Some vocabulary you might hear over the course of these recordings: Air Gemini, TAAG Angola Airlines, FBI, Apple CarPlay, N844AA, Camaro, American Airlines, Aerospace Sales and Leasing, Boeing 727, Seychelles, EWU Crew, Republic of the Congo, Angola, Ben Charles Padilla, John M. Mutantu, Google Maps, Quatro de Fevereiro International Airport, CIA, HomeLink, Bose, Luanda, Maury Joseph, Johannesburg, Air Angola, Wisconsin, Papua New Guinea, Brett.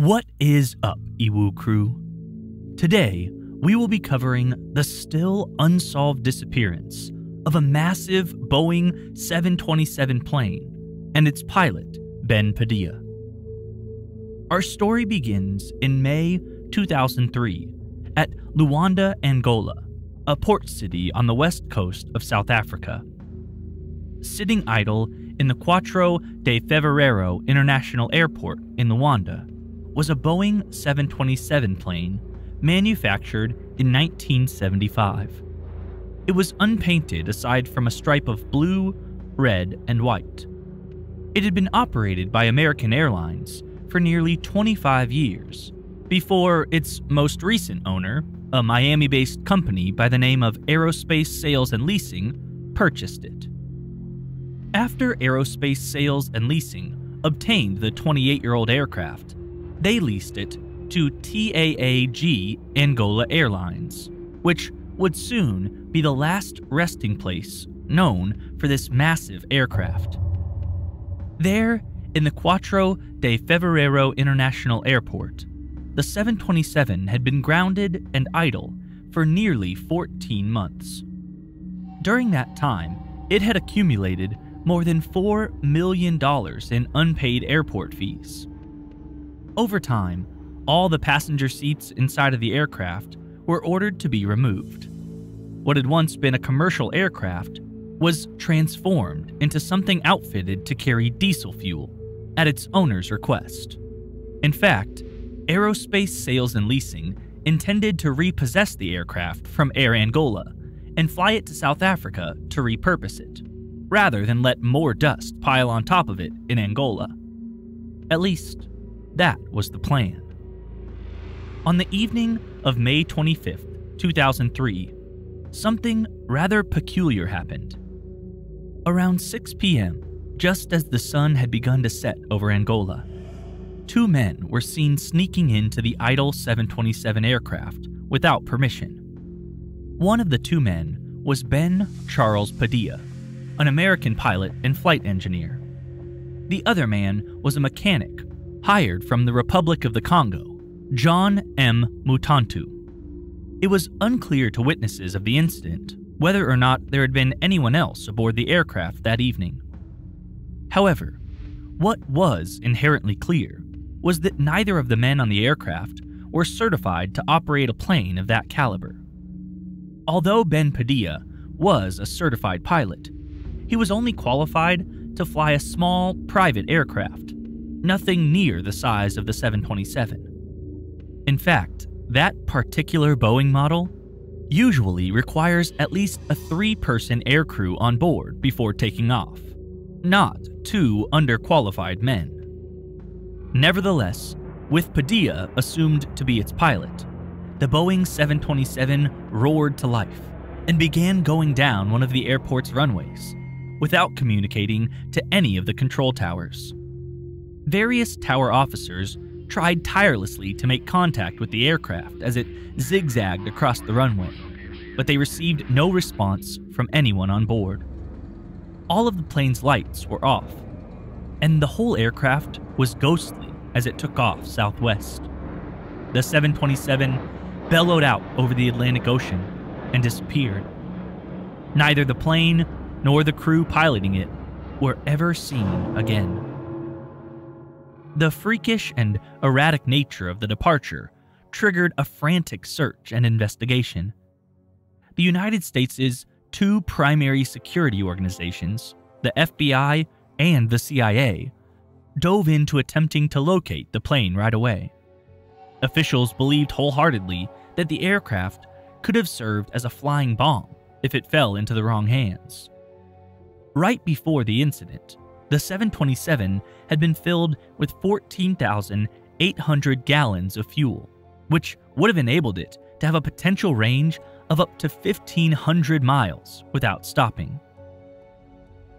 What is up, EWU Crew? Today, we will be covering the still unsolved disappearance of a massive Boeing 727 plane and its pilot, Ben Padilla. Our story begins in May 2003 at Luanda, Angola, a port city on the west coast of South Africa. Sitting idle in the Quatro de Fevereiro International Airport in Luanda, was a Boeing 727 plane manufactured in 1975. It was unpainted aside from a stripe of blue, red, and white. It had been operated by American Airlines for nearly 25 years before its most recent owner, a Miami-based company by the name of Aerospace Sales and Leasing, purchased it. After Aerospace Sales and Leasing obtained the 28-year-old aircraft, they leased it to TAAG Angola Airlines, which would soon be the last resting place known for this massive aircraft. There, in the Quatro de Fevereiro International Airport, the 727 had been grounded and idle for nearly 14 months. During that time, it had accumulated more than $4 million in unpaid airport fees. Over time, all the passenger seats inside of the aircraft were ordered to be removed. What had once been a commercial aircraft was transformed into something outfitted to carry diesel fuel at its owner's request. In fact, Aerospace Sales and Leasing intended to repossess the aircraft from Air Angola and fly it to South Africa to repurpose it, rather than let more dust pile on top of it in Angola. At least, that was the plan. On the evening of May 25th, 2003, something rather peculiar happened. Around 6 p.m., just as the sun had begun to set over Angola, two men were seen sneaking into the idle 727 aircraft without permission. One of the two men was Ben Charles Padilla, an American pilot and flight engineer. The other man was a mechanic hired from the Republic of the Congo, John M. Mutantu. It was unclear to witnesses of the incident whether or not there had been anyone else aboard the aircraft that evening. However, what was inherently clear was that neither of the men on the aircraft were certified to operate a plane of that caliber. Although Ben Padilla was a certified pilot, he was only qualified to fly a small private aircraft, nothing near the size of the 727. In fact, that particular Boeing model usually requires at least a three-person aircrew on board before taking off, not two underqualified men. Nevertheless, with Padilla assumed to be its pilot, the Boeing 727 roared to life and began going down one of the airport's runways without communicating to any of the control towers. Various tower officers tried tirelessly to make contact with the aircraft as it zigzagged across the runway, but they received no response from anyone on board. All of the plane's lights were off, and the whole aircraft was ghostly as it took off southwest. The 727 bellowed out over the Atlantic Ocean and disappeared. Neither the plane nor the crew piloting it were ever seen again. The freakish and erratic nature of the departure triggered a frantic search and investigation. The United States' two primary security organizations, the FBI and the CIA, dove into attempting to locate the plane right away. Officials believed wholeheartedly that the aircraft could have served as a flying bomb if it fell into the wrong hands. Right before the incident, the 727 had been filled with 14,800 gallons of fuel, which would have enabled it to have a potential range of up to 1,500 miles without stopping.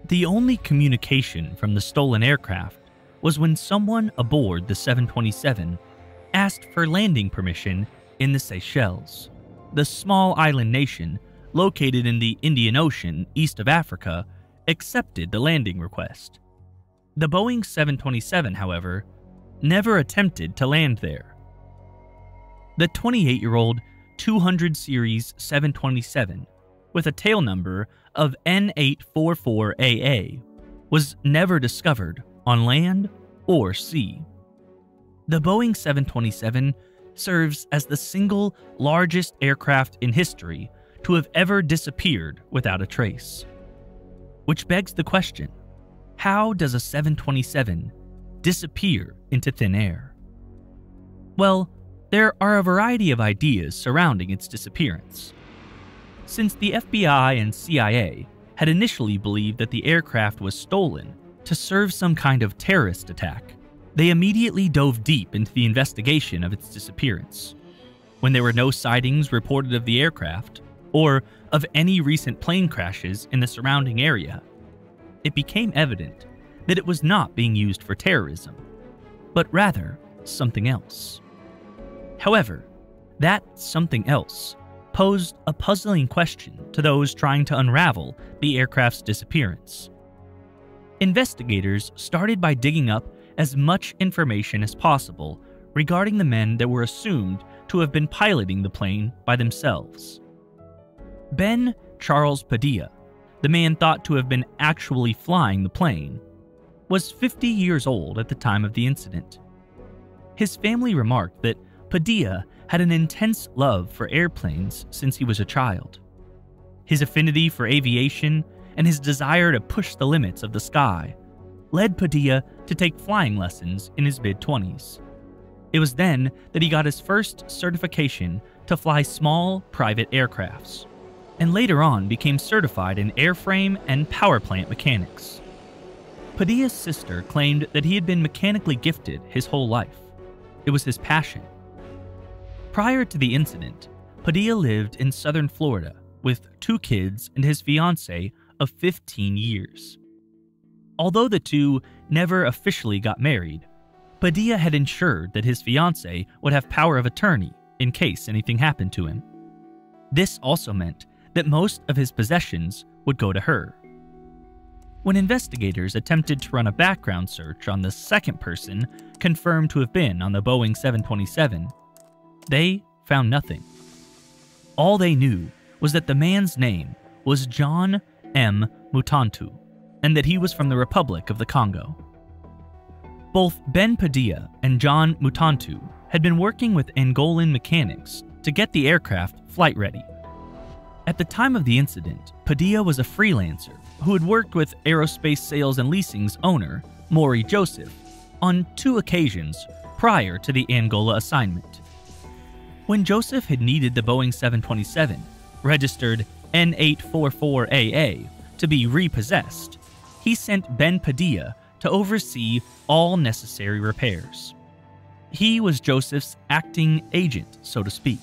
The only communication from the stolen aircraft was when someone aboard the 727 asked for landing permission in the Seychelles, the small island nation located in the Indian Ocean east of Africa, accepted the landing request. The Boeing 727, however, never attempted to land there. The 28-year-old 200 Series 727, with a tail number of N844AA, was never discovered on land or sea. The Boeing 727 serves as the single largest aircraft in history to have ever disappeared without a trace. Which begs the question, how does a 727 disappear into thin air? Well, there are a variety of ideas surrounding its disappearance. Since the FBI and CIA had initially believed that the aircraft was stolen to serve some kind of terrorist attack, they immediately dove deep into the investigation of its disappearance. When there were no sightings reported of the aircraft, or of any recent plane crashes in the surrounding area, it became evident that it was not being used for terrorism, but rather something else. However, that something else posed a puzzling question to those trying to unravel the aircraft's disappearance. Investigators started by digging up as much information as possible regarding the men that were assumed to have been piloting the plane by themselves. Ben Charles Padilla, the man thought to have been actually flying the plane, was 50 years old at the time of the incident. His family remarked that Padilla had an intense love for airplanes since he was a child. His affinity for aviation and his desire to push the limits of the sky led Padilla to take flying lessons in his mid-20s. It was then that he got his first certification to fly small private aircrafts, and later on became certified in airframe and power plant mechanics. Padilla's sister claimed that he had been mechanically gifted his whole life. It was his passion. Prior to the incident, Padilla lived in southern Florida with 2 kids and his fiancée of 15 years. Although the 2 never officially got married, Padilla had ensured that his fiancée would have power of attorney in case anything happened to him. This also meant that most of his possessions would go to her. When investigators attempted to run a background search on the second person confirmed to have been on the Boeing 727, they found nothing. All they knew was that the man's name was John M. Mutantu, and that he was from the Republic of the Congo. Both Ben Padilla and John Mutantu had been working with Angolan mechanics to get the aircraft flight ready. At the time of the incident, Padilla was a freelancer who had worked with Aerospace Sales and Leasing's owner, Maury Joseph, on 2 occasions prior to the Angola assignment. When Joseph had needed the Boeing 727, registered N844AA, to be repossessed, he sent Ben Padilla to oversee all necessary repairs. He was Joseph's acting agent, so to speak.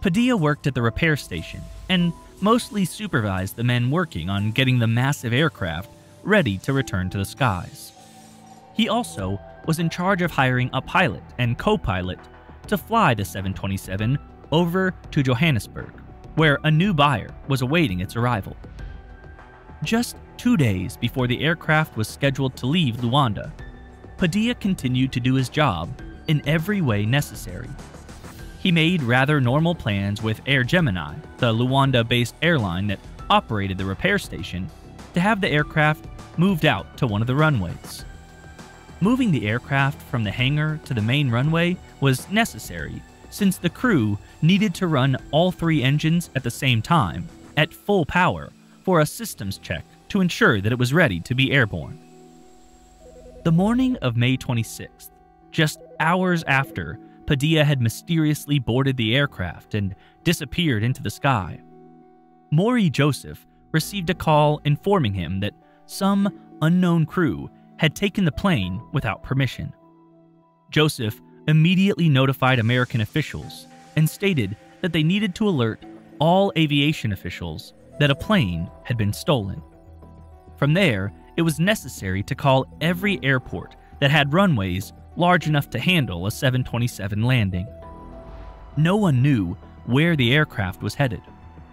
Padilla worked at the repair station and mostly supervised the men working on getting the massive aircraft ready to return to the skies. He also was in charge of hiring a pilot and co-pilot to fly the 727 over to Johannesburg, where a new buyer was awaiting its arrival. Just 2 days before the aircraft was scheduled to leave Luanda, Padilla continued to do his job in every way necessary. He made rather normal plans with Air Gemini, the Luanda-based airline that operated the repair station, to have the aircraft moved out to one of the runways. Moving the aircraft from the hangar to the main runway was necessary since the crew needed to run all 3 engines at the same time at full power for a systems check to ensure that it was ready to be airborne. The morning of May 26th, just hours after Padilla had mysteriously boarded the aircraft and disappeared into the sky, Maury Joseph received a call informing him that some unknown crew had taken the plane without permission. Joseph immediately notified American officials and stated that they needed to alert all aviation officials that a plane had been stolen. From there, it was necessary to call every airport that had runways large enough to handle a 727 landing. No one knew where the aircraft was headed,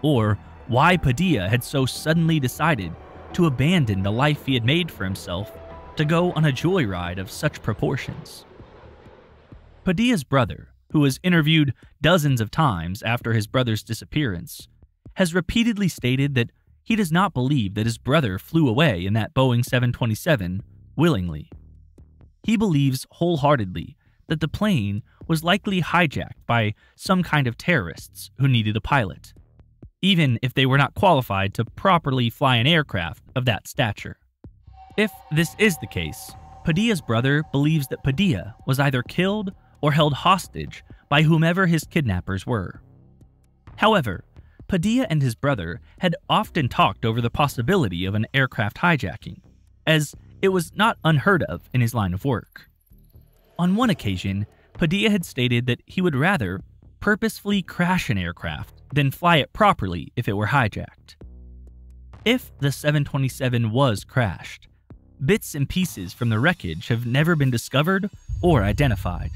or why Padilla had so suddenly decided to abandon the life he had made for himself to go on a joyride of such proportions. Padilla's brother, who was interviewed dozens of times after his brother's disappearance, has repeatedly stated that he does not believe that his brother flew away in that Boeing 727 willingly. He believes wholeheartedly that the plane was likely hijacked by some kind of terrorists who needed a pilot, even if they were not qualified to properly fly an aircraft of that stature. If this is the case, Padilla's brother believes that Padilla was either killed or held hostage by whomever his kidnappers were. However, Padilla and his brother had often talked over the possibility of an aircraft hijacking, as it was not unheard of in his line of work. On one occasion, Padilla had stated that he would rather purposefully crash an aircraft than fly it properly if it were hijacked. If the 727 was crashed, bits and pieces from the wreckage have never been discovered or identified.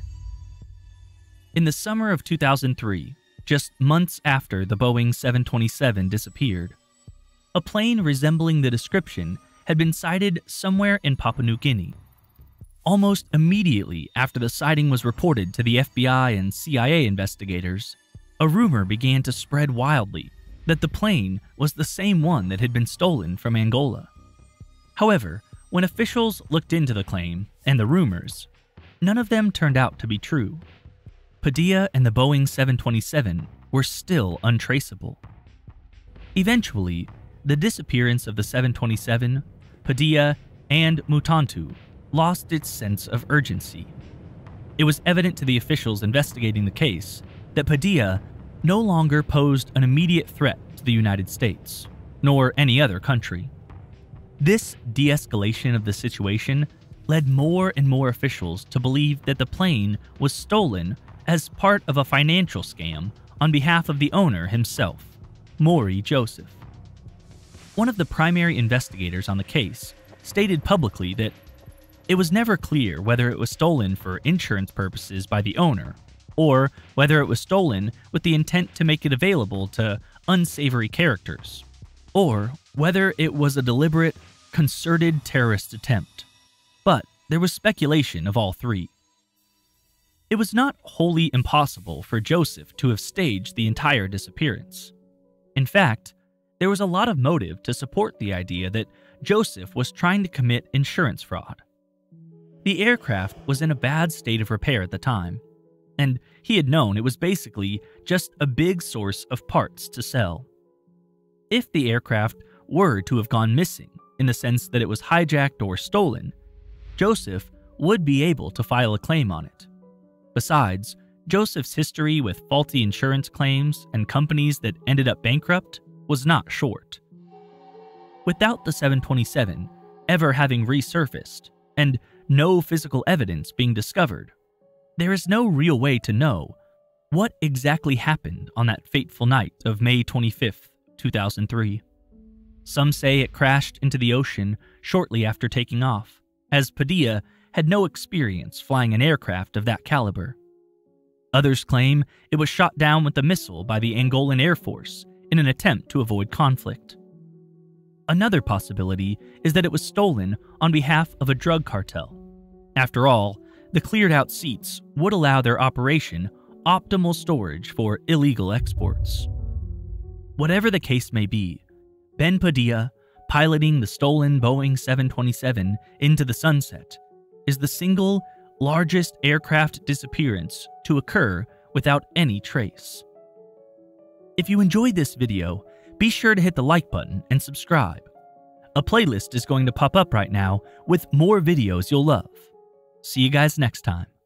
In the summer of 2003, just months after the Boeing 727 disappeared, a plane resembling the description had been sighted somewhere in Papua New Guinea. Almost immediately after the sighting was reported to the FBI and CIA investigators, a rumor began to spread wildly that the plane was the same one that had been stolen from Angola. However, when officials looked into the claim and the rumors, none of them turned out to be true. Padilla and the Boeing 727 were still untraceable. Eventually, the disappearance of the 727, Padilla, and Mutantu lost its sense of urgency. It was evident to the officials investigating the case that Padilla no longer posed an immediate threat to the United States, nor any other country. This de-escalation of the situation led more and more officials to believe that the plane was stolen as part of a financial scam on behalf of the owner himself, Maury Joseph. One of the primary investigators on the case stated publicly that it was never clear whether it was stolen for insurance purposes by the owner, or whether it was stolen with the intent to make it available to unsavory characters, or whether it was a deliberate, concerted terrorist attempt. But there was speculation of all three. It was not wholly impossible for Joseph to have staged the entire disappearance. In fact, there was a lot of motive to support the idea that Joseph was trying to commit insurance fraud. The aircraft was in a bad state of repair at the time, and he had known it was basically just a big source of parts to sell. If the aircraft were to have gone missing, in the sense that it was hijacked or stolen, Joseph would be able to file a claim on it. Besides, Joseph's history with faulty insurance claims and companies that ended up bankrupt was not short. Without the 727 ever having resurfaced, and no physical evidence being discovered, there is no real way to know what exactly happened on that fateful night of May 25, 2003. Some say it crashed into the ocean shortly after taking off, as Padilla had no experience flying an aircraft of that caliber. Others claim it was shot down with a missile by the Angolan Air Force in an attempt to avoid conflict. Another possibility is that it was stolen on behalf of a drug cartel. After all, the cleared-out seats would allow their operation optimal storage for illegal exports. Whatever the case may be, Ben Padilla, piloting the stolen Boeing 727 into the sunset, is the single largest aircraft disappearance to occur without any trace. If you enjoyed this video, be sure to hit the like button and subscribe. A playlist is going to pop up right now with more videos you'll love. See you guys next time.